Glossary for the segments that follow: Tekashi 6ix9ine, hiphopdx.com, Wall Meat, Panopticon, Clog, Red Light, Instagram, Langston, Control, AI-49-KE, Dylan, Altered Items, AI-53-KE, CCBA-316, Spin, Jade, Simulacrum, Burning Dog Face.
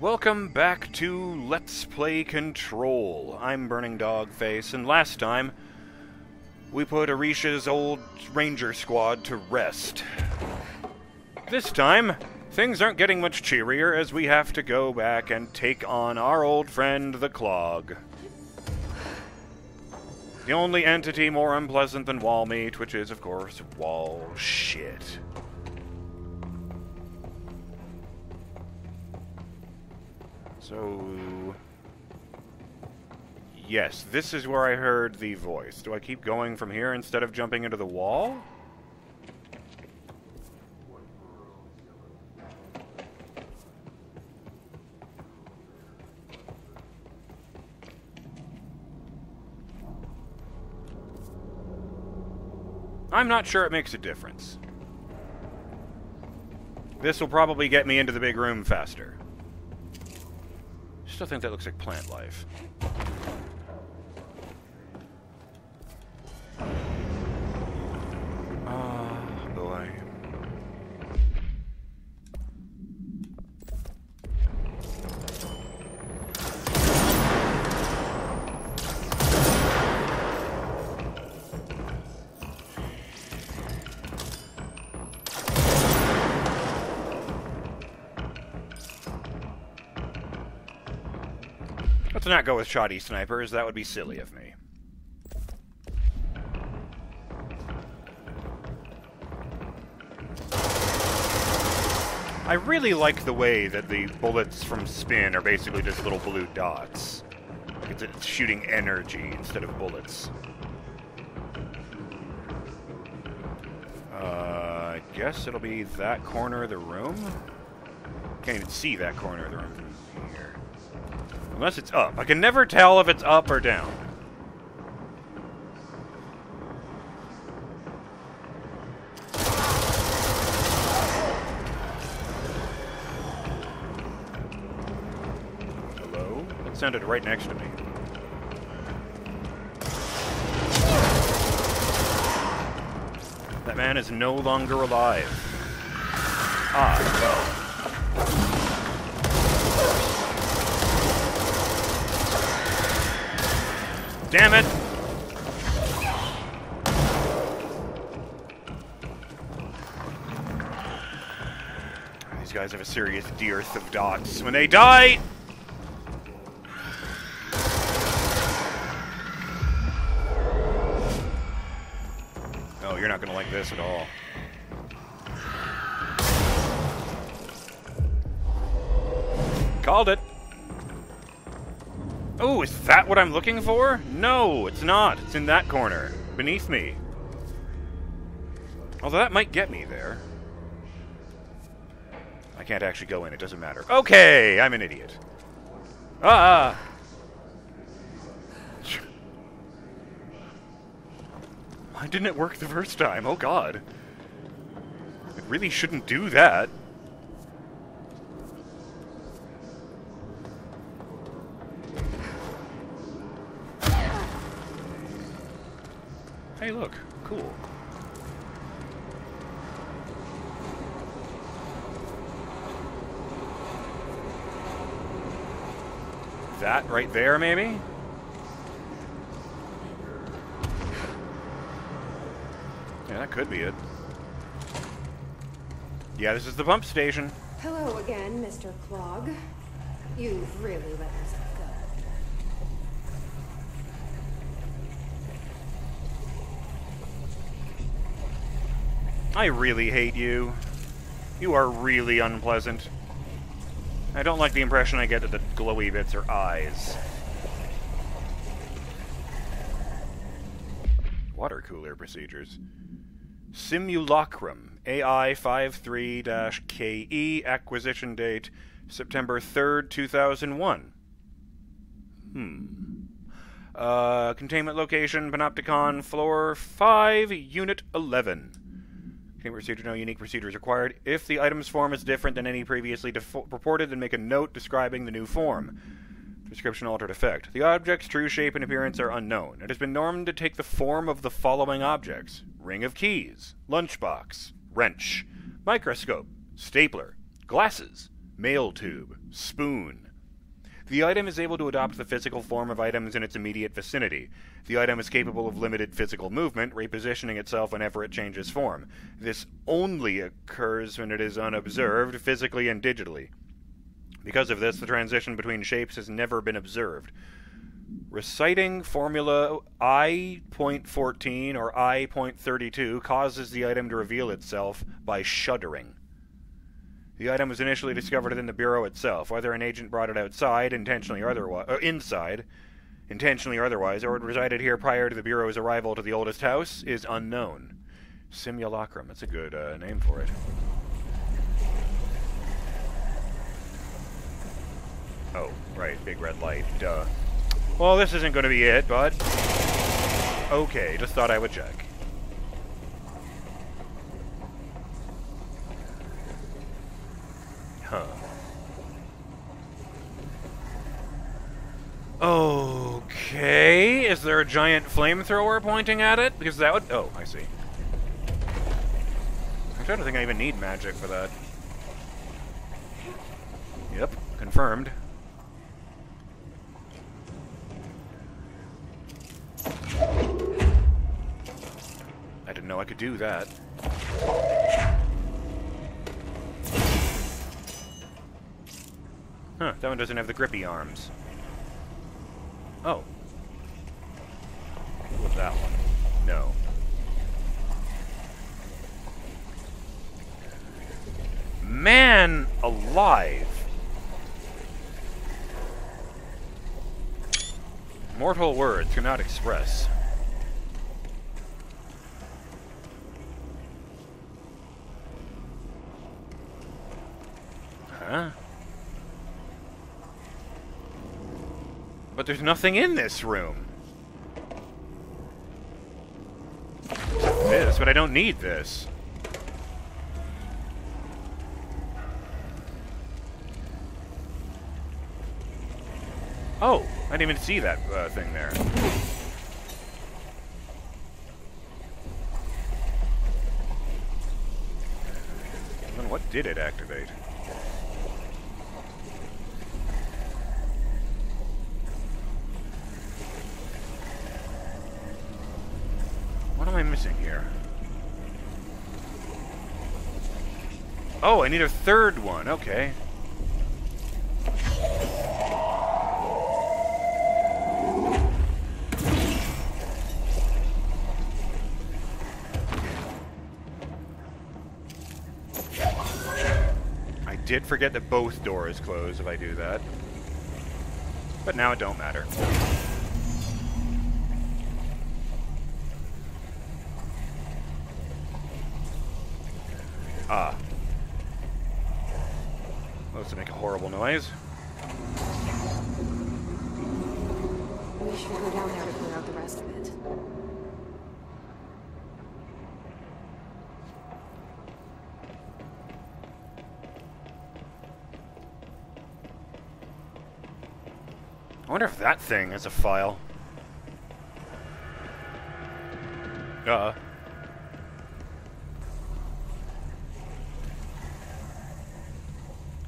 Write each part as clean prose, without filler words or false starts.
Welcome back to Let's Play Control. I'm Burning Dog Face, and last time we put Arisha's old ranger squad to rest. This time, things aren't getting much cheerier as we have to go back and take on our old friend, the Clog. The only entity more unpleasant than Wall Meat, which is, of course, wall shit. So, yes, this is where I heard the voice. Do I keep going from here instead of jumping into the wall? I'm not sure it makes a difference. This will probably get me into the big room faster. I still think that looks like plant life. Oh, boy. Let's not go with shoddy snipers, that would be silly of me. I really like the way that the bullets from Spin are basically just little blue dots. It's shooting energy instead of bullets. I guess it'll be that corner of the room? Can't even see that corner of the room from here. Unless it's up. I can never tell if it's up or down. Hello? That sounded right next to me. That man is no longer alive. Ah, well. Damn it! These guys have a serious dearth of dots. When they die! Oh, you're not gonna like this at all. Called it! Oh, is that what I'm looking for? No, it's not. It's in that corner, beneath me. Although that might get me there. I can't actually go in, it doesn't matter. Okay, I'm an idiot. Ah! Why didn't it work the first time? Oh god. It really shouldn't do that. Hey, look. Cool. That right there, maybe? Yeah, that could be it. Yeah, this is the pump station. Hello again, Mr. Clog. You've really let us go. I really hate you. You are really unpleasant. I don't like the impression I get that the glowy bits are eyes. Water cooler procedures. Simulacrum. AI-53-KE. Acquisition date September 3rd, 2001. Containment location Panopticon floor 5, unit 11. Procedure, no unique procedures required. If the item's form is different than any previously reported, then make a note describing the new form. Description altered effect. The object's true shape and appearance are unknown. It has been normed to take the form of the following objects. Ring of keys, lunchbox, wrench, microscope, stapler, glasses, Mail tube, spoon. The item is able to adopt the physical form of items in its immediate vicinity. The item is capable of limited physical movement, repositioning itself whenever it changes form. This only occurs when it is unobserved, physically and digitally. Because of this, the transition between shapes has never been observed. Reciting formula I.14 or I.32 causes the item to reveal itself by shuddering. The item was initially discovered within the Bureau itself. Whether an agent brought it outside, intentionally or otherwise, or inside, intentionally or otherwise, or it resided here prior to the Bureau's arrival to the oldest house, is unknown. Simulacrum. That's a good name for it. Oh, right. Big red light. Duh. Well, this isn't going to be it, but... okay, just thought I would check. Huh. Okay, is there a giant flamethrower pointing at it? Because that would... oh, I see. Actually, I don't think I even need magic for that. Yep, confirmed. I didn't know I could do that. Huh, that one doesn't have the grippy arms. Oh. What was that one? No. Man alive! Mortal words cannot express. Huh? But there's nothing in this room. This, but I don't need this. Oh, I didn't even see that thing there. Then what did it activate? What am I missing here? Oh, I need a third one. Okay. I did forget that both doors close if I do that. But now it don't matter. Ah. Well, this will make a horrible noise. We should go down there to clear out the rest of it. I wonder if that thing is a file.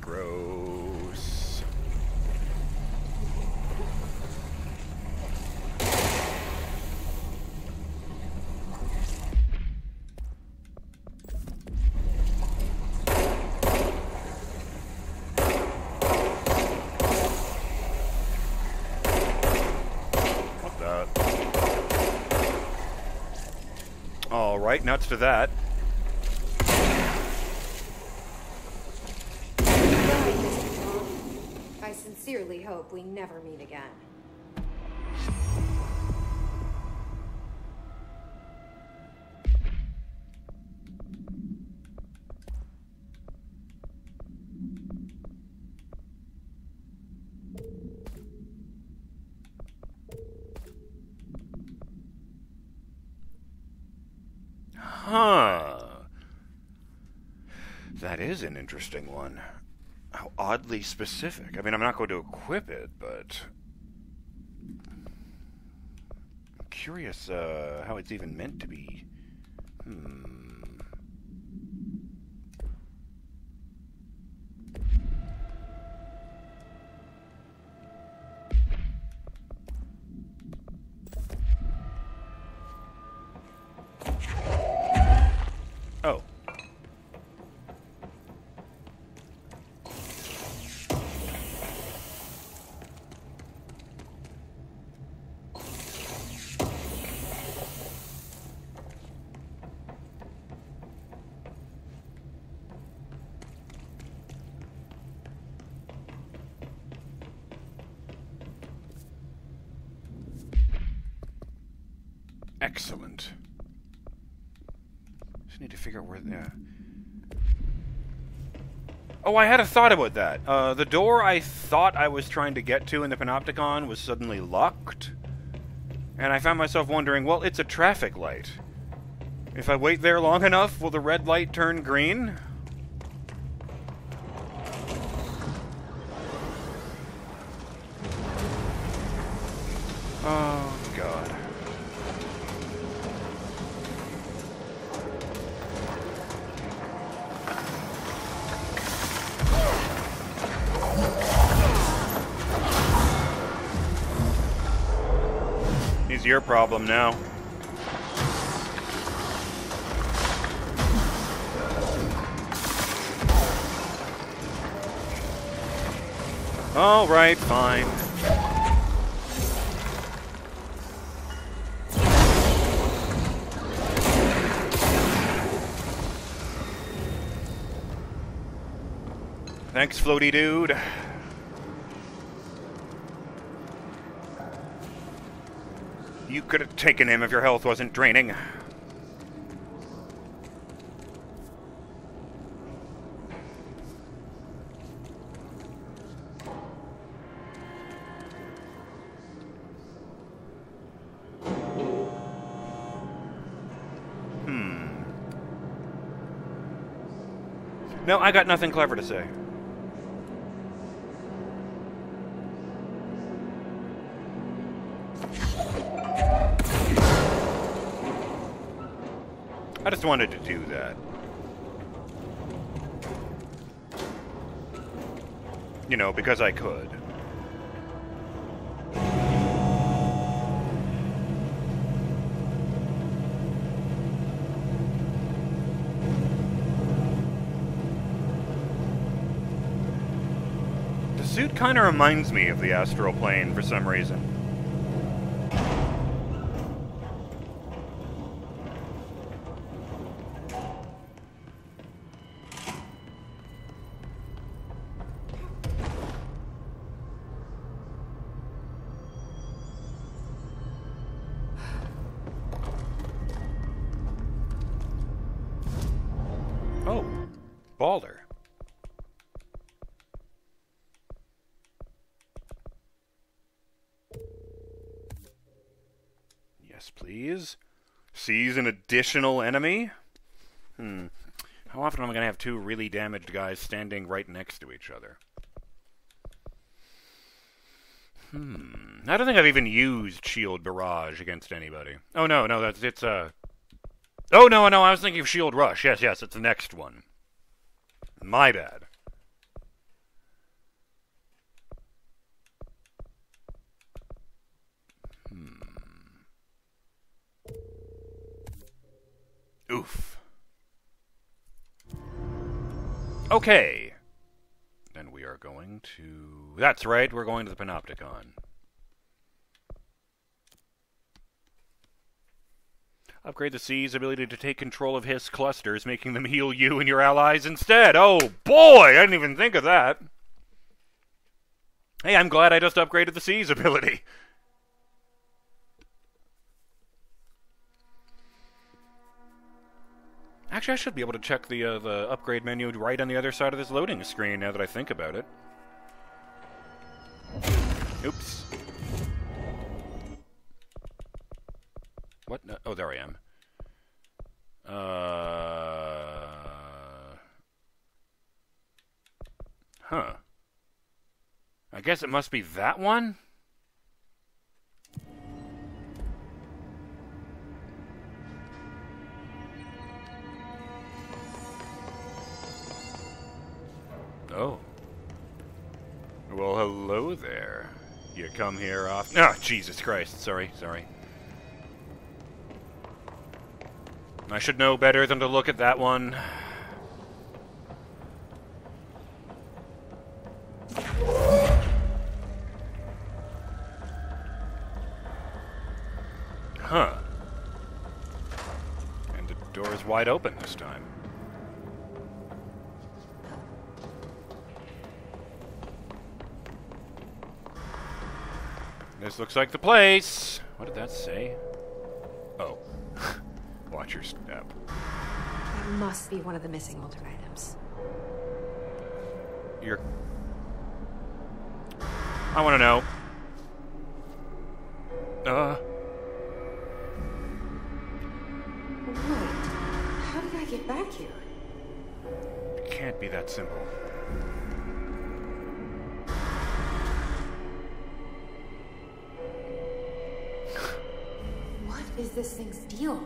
Gross. What the? All right, nuts to that. Hope we never meet again. Huh. That is an interesting one. How oddly specific. I mean, I'm not going to equip it, but... I'm curious how it's even meant to be. Hmm. Excellent. Just need to figure out where... Yeah. Oh, I had a thought about that. The door I thought I was trying to get to in the Panopticon was suddenly locked. And I found myself wondering, well, it's a traffic light. If I wait there long enough, will the red light turn green? Oh, God. He's your problem now. All right, fine. Thanks, floaty dude. You could have taken him if your health wasn't draining. No, I got nothing clever to say. I just wanted to do that. You know, because I could. Suit kind of reminds me of the astral plane for some reason. Oh, Balder. Please. Seize an additional enemy? Hmm. How often am I going to have two really damaged guys standing right next to each other? Hmm. I don't think I've even used Shield Barrage against anybody. Oh, no, no, that's... it's, Oh, no, no, I was thinking of Shield Rush. Yes, yes, it's the next one. My bad. Oof. Okay. Then we are going to... That's right, we're going to the Panopticon. Upgrade the C's ability to take control of his clusters, making them heal you and your allies instead. Oh, boy! I didn't even think of that. Hey, I'm glad I just upgraded the C's ability. Actually, I should be able to check the upgrade menu right on the other side of this loading screen, now that I think about it. Oops. What? No. Oh, there I am. Huh. I guess it must be that one? Oh. Well, hello there. You come here often? Ah, Jesus Christ. Sorry, sorry. I should know better than to look at that one. Huh. And the door is wide open this time. This looks like the place. What did that say? Oh. Watch your step. That must be one of the missing altered items. You're... I want to know. Wait, how did I get back here? It can't be that simple. What is this thing's deal?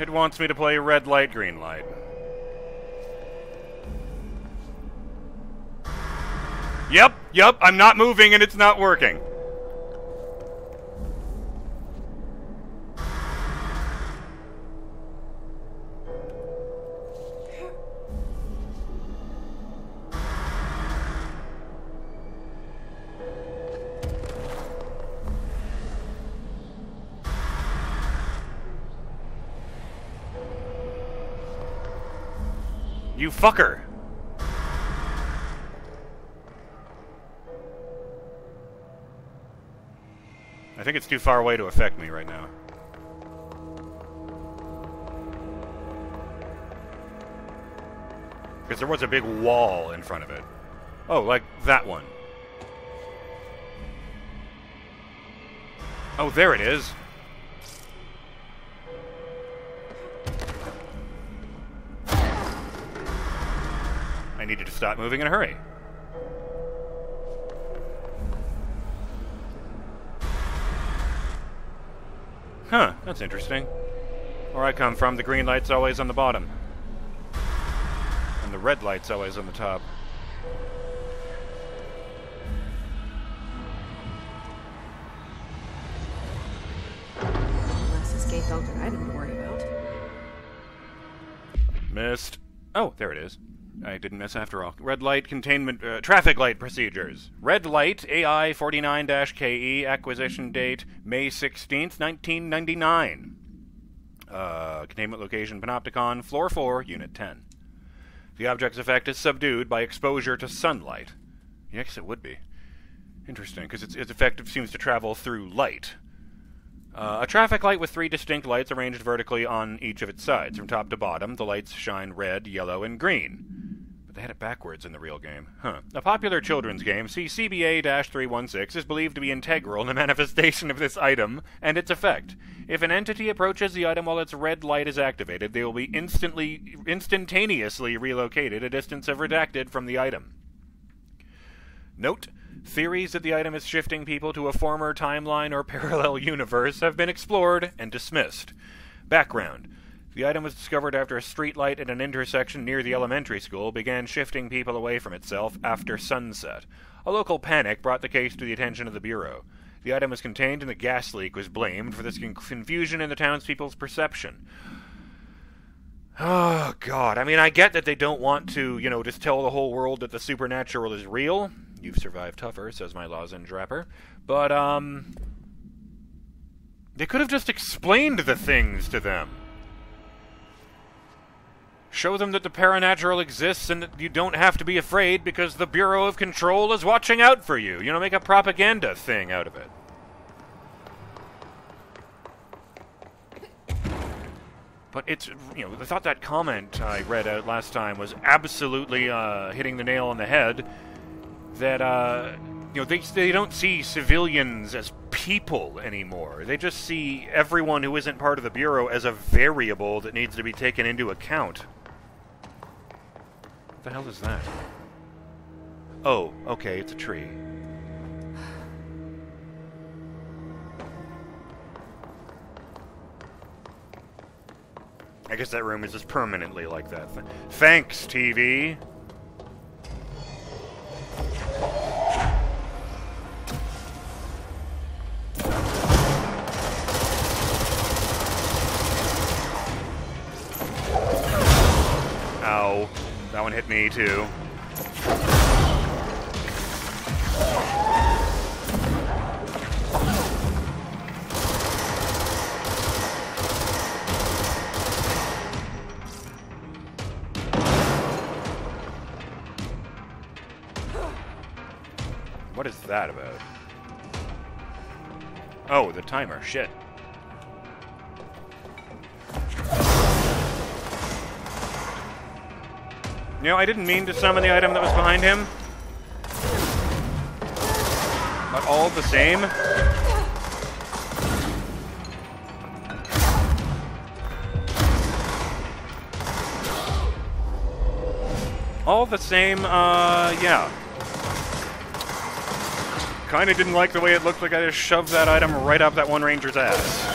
It wants me to play red light, green light. Yep, yep, I'm not moving and it's not working. You fucker! I think it's too far away to affect me right now. Because there was a big wall in front of it. Oh, like that one. Oh, there it is. I needed to stop moving in a hurry. Huh, that's interesting. Where I come from, the green light's always on the bottom. And the red light's always on the top. Let's escape altered item to worry about. Missed. Oh, there it is. I didn't miss after all. Red light containment... traffic light procedures. Red light, AI-49-KE, acquisition date, May 16th, 1999. Containment location, Panopticon, floor 4, unit 10. The object's effect is subdued by exposure to sunlight. Yes, it would be. Interesting, because its effect seems to travel through light. A traffic light with 3 distinct lights arranged vertically on each of its sides. From top to bottom, the lights shine red, yellow, and green. They had it backwards in the real game. Huh. A popular children's game, CCBA-316, is believed to be integral in the manifestation of this item and its effect. If an entity approaches the item while its red light is activated, they will be instantaneously relocated a distance of redacted from the item. Note, theories that the item is shifting people to a former timeline or parallel universe have been explored and dismissed. Background. The item was discovered after a streetlight at an intersection near the elementary school began shifting people away from itself after sunset. A local panic brought the case to the attention of the Bureau. The item was contained and the gas leak was blamed for this confusion in the townspeople's perception. Oh, God. I mean, I get that they don't want to, you know, just tell the whole world that the supernatural is real. You've survived tougher, says my lozenge rapper. But, they could have just explained the things to them. Show them that the paranormal exists and that you don't have to be afraid because the Bureau of Control is watching out for you. You know, make a propaganda thing out of it. But it's, you know, I thought that comment I read out last time was absolutely hitting the nail on the head. That, you know, they don't see civilians as people anymore. They just see everyone who isn't part of the Bureau as a variable that needs to be taken into account. What the hell is that? Oh, okay, it's a tree. I guess that room is just permanently like that. Thanks, TV! Ow. That one hit me, too. What is that about? Oh, the timer. Shit. You know, I didn't mean to summon the item that was behind him. But all the same. All the same, yeah. Kinda didn't like the way it looked like I just shoved that item right up that one ranger's ass.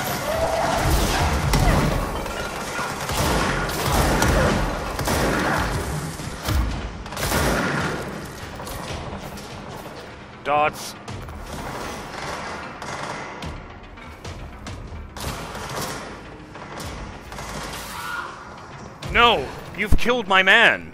Dots. No! You've killed my man!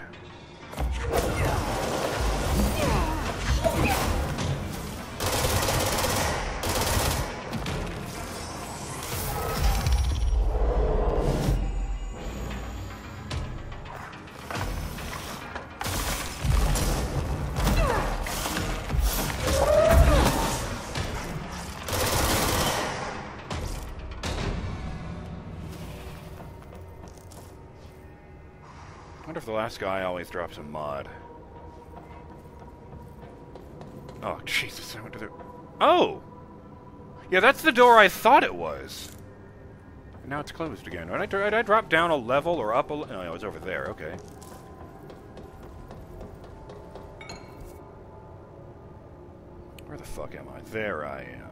Last guy always drops a mod. Oh, Jesus, I went to the... Oh! Yeah, that's the door I thought it was. And now it's closed again. Did I drop down a level or up a... No, it was over there, okay. Where the fuck am I? There I am.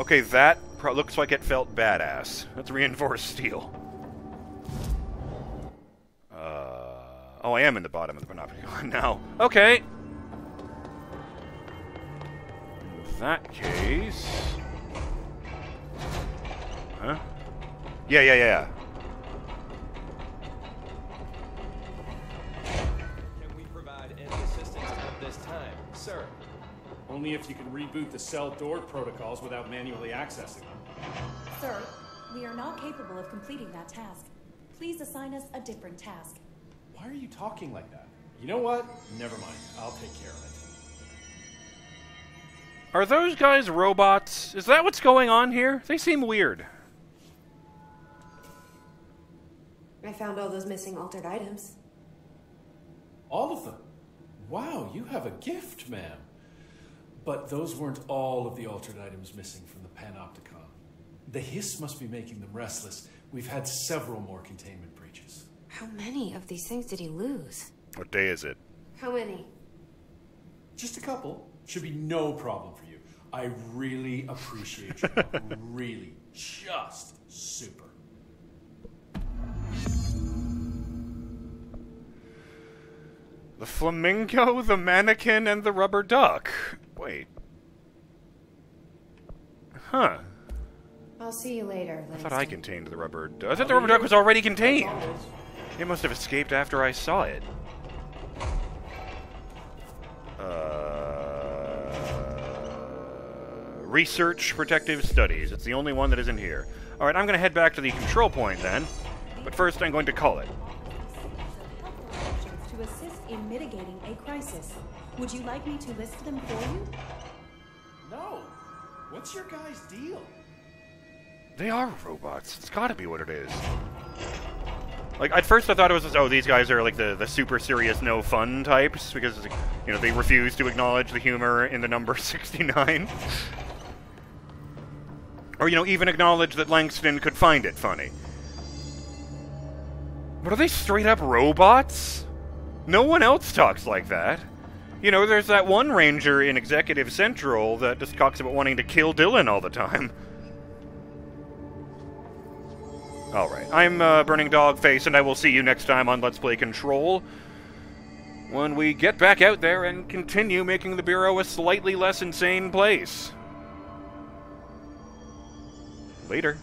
Okay, that looks like it felt badass. That's reinforced steel. Oh, I am in the bottom of the Panopticon now. Okay. In that case... Huh? Yeah. Can we provide any assistance at this time, sir? Only if you can reboot the cell door protocols without manually accessing them. Sir, we are not capable of completing that task. Please assign us a different task. Why are you talking like that? You know what? Never mind. I'll take care of it. Are those guys robots? Is that what's going on here? They seem weird. I found all those missing altered items. All of them? Wow, you have a gift, ma'am. But those weren't all of the altered items missing from the Panopticon. The hiss must be making them restless. We've had several more containment breaches. How many of these things did he lose? What day is it? How many? Just a couple. Should be no problem for you. I really appreciate your help. Really. Just super. The flamingo, the mannequin, and the rubber duck. Wait. Huh. I'll see you later. I thought I contained the rubber duck. I thought the rubber duck was already contained. It must have escaped after I saw it. Research protective studies. It's the only one that isn't here. Alright, I'm gonna head back to the control point then. But first I'm going to call it. To assist in mitigating a crisis. Would you like me to list them for you? No. What's your guys' deal? They are robots. It's gotta be what it is. Like, at first I thought it was just, oh, these guys are like the super serious no fun types, because, you know, they refuse to acknowledge the humor in the number 69. Or, you know, even acknowledge that Langston could find it funny. But are they straight up robots? No one else talks like that. You know, there's that one ranger in Executive Central that just talks about wanting to kill Dylan all the time. Alright, I'm Burning Dog Face, and I will see you next time on Let's Play Control, when we get back out there and continue making the Bureau a slightly less insane place. Later.